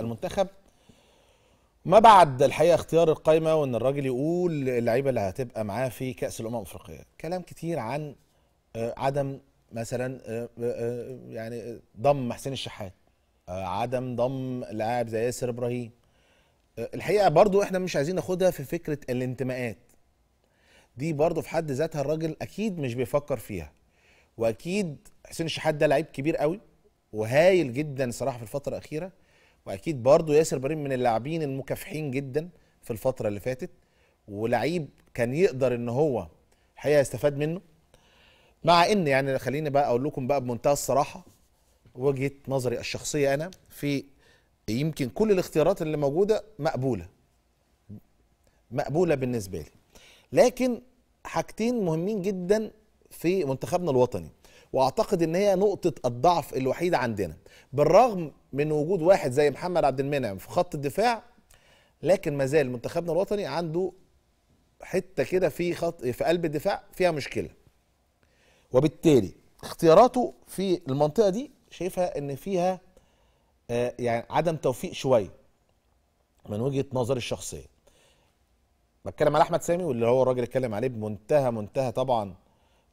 المنتخب ما بعد الحقيقه اختيار القائمه وان الراجل يقول اللعيبه اللي هتبقى معاه في كاس الامم الافريقيه، كلام كتير عن عدم مثلا يعني ضم حسين الشحات، عدم ضم لاعب زي ياسر ابراهيم. الحقيقه برضو احنا مش عايزين ناخدها في فكره الانتماءات دي، برضو في حد ذاتها الراجل اكيد مش بيفكر فيها، واكيد حسين الشحات ده لعيب كبير قوي وهايل جدا صراحه في الفتره الاخيره، واكيد برضو ياسر ابراهيم من اللاعبين المكافحين جدا في الفتره اللي فاتت، ولعيب كان يقدر ان هو الحقيقه يستفاد منه. مع ان يعني خليني بقى اقول لكم بقى بمنتهى الصراحه وجهه نظري الشخصيه انا، في يمكن كل الاختيارات اللي موجوده مقبوله بالنسبه لي، لكن حاجتين مهمين جدا في منتخبنا الوطني، واعتقد ان هي نقطه الضعف الوحيده عندنا، بالرغم من وجود واحد زي محمد عبد المنعم في خط الدفاع، لكن ما زال منتخبنا الوطني عنده حته كده في قلب الدفاع فيها مشكله، وبالتالي اختياراته في المنطقه دي شايفها ان فيها يعني عدم توفيق شويه من وجهه نظري الشخصيه. بتكلم على احمد سامي واللي هو الراجل اتكلم عليه بمنتهى طبعا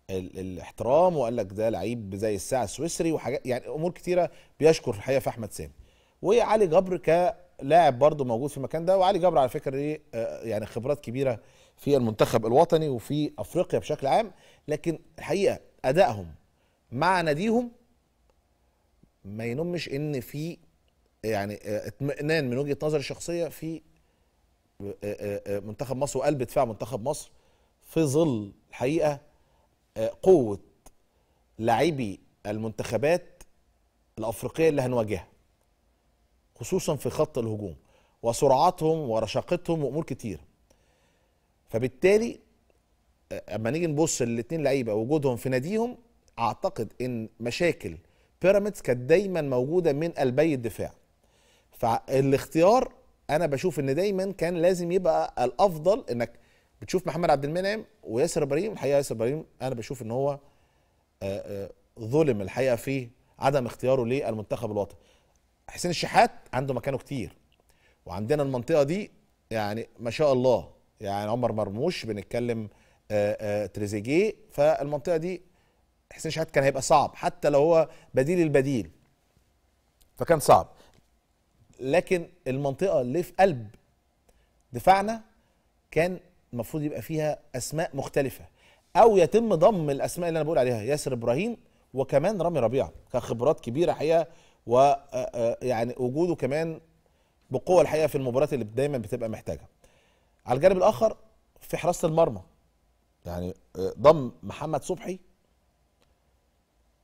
الاحترام، وقال لك ده لعيب زي الساعه السويسري وحاجات، يعني امور كتيره بيشكر الحقيقه في احمد سامي. وعلي جبر كلاعب برضه موجود في المكان ده، وعلي جبر على فكره ايه يعني خبرات كبيره في المنتخب الوطني وفي افريقيا بشكل عام، لكن الحقيقه ادائهم مع ناديهم ما ينمش ان في يعني اطمئنان من وجهه نظري الشخصيه في منتخب مصر وقلب دفاع منتخب مصر، في ظل الحقيقه قوة لاعبي المنتخبات الأفريقية اللي هنواجهها، خصوصا في خط الهجوم وسرعاتهم ورشاقتهم وأمور كتير. فبالتالي أما نيجي نبص للاتنين لعيبة وجودهم في ناديهم، أعتقد إن مشاكل بيراميدز كانت دايما موجودة من قلبي الدفاع، فالاختيار أنا بشوف إن دايما كان لازم يبقى الأفضل إنك بتشوف محمد عبد المنعم وياسر ابراهيم. الحقيقه ياسر ابراهيم انا بشوف ان هو ظلم الحقيقه في عدم اختياره للمنتخب الوطني. حسين الشحات عنده مكانه كتير، وعندنا المنطقه دي يعني ما شاء الله، يعني عمر مرموش بنتكلم تريزيجيه، فالمنطقه دي حسين الشحات كان هيبقى صعب حتى لو هو بديل البديل، فكان صعب. لكن المنطقه اللي في قلب دفاعنا كان المفروض يبقى فيها اسماء مختلفه، او يتم ضم الاسماء اللي انا بقول عليها، ياسر ابراهيم وكمان رامي ربيع كخبرات كبيره حقيقه، و يعني وجوده كمان بقوه الحقيقه في المباريات اللي دايما بتبقى محتاجها. على الجانب الاخر في حراسه المرمى، يعني ضم محمد صبحي،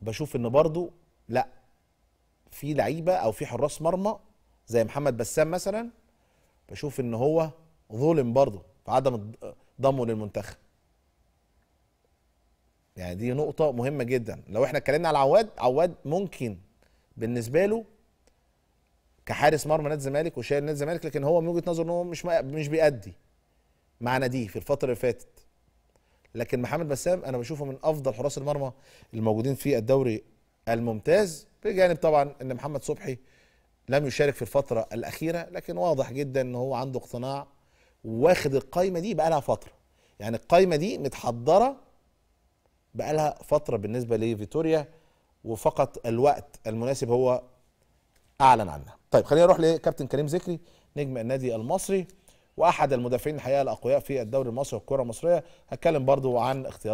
بشوف ان برضه لا، في لعيبه او في حراس مرمى زي محمد بسام مثلا، بشوف ان هو ظلم برضه فعدم ضمه للمنتخب. يعني دي نقطة مهمة جدا. لو احنا اتكلمنا على عواد ممكن بالنسبة له كحارس مرمى نادي الزمالك وشايل نادي الزمالك، لكن هو من وجهة نظره ان هو مش بيأدي مع ناديه في الفترة اللي فاتت. لكن محمد بسام انا بشوفه من افضل حراس المرمى الموجودين في الدوري الممتاز، بجانب طبعا ان محمد صبحي لم يشارك في الفترة الأخيرة، لكن واضح جدا ان هو عنده اقتناع واخد القايمه دي بقى لها فتره، يعني القايمه دي متحضره بقى لها فتره بالنسبه لفيتوريا، وفقط الوقت المناسب هو اعلن عنها. طيب خلينا نروح لكابتن كريم زكري نجم النادي المصري واحد المدافعين الحقيقه الاقوياء في الدوري المصري والكره المصريه، هتكلم برضو عن اختيارات